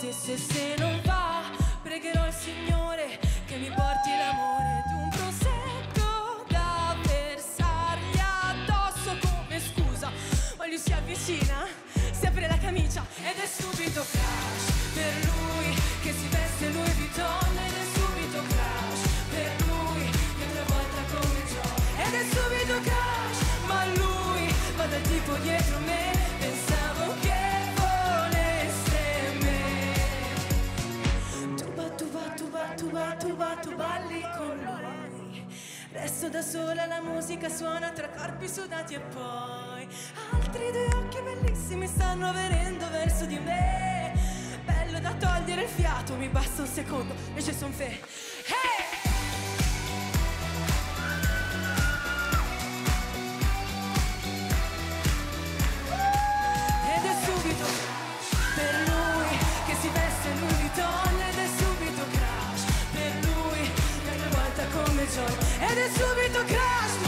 stesso e se non va, pregherò il Signore che mi porti l'amore di un prosecco da versargli addosso come scusa. Ma lui si avvicina, si apre la camicia ed è subito crush per lui che si veste lui di donna, ed è subito crush per lui che travolta come Joe, ed è subito crush. Ma lui va dal tipo dietro me, pensavo che tu balli con lui, resto da sola, la musica suona tra corpi sudati e poi altri due occhi bellissimi stanno avvenendo verso di me, bello da togliere il fiato, mi basta un secondo e ci son fe. Hey! Ed è subito per lui che si veste lui di donna, ed è subito crash per lui, come Joy, ed è subito crash.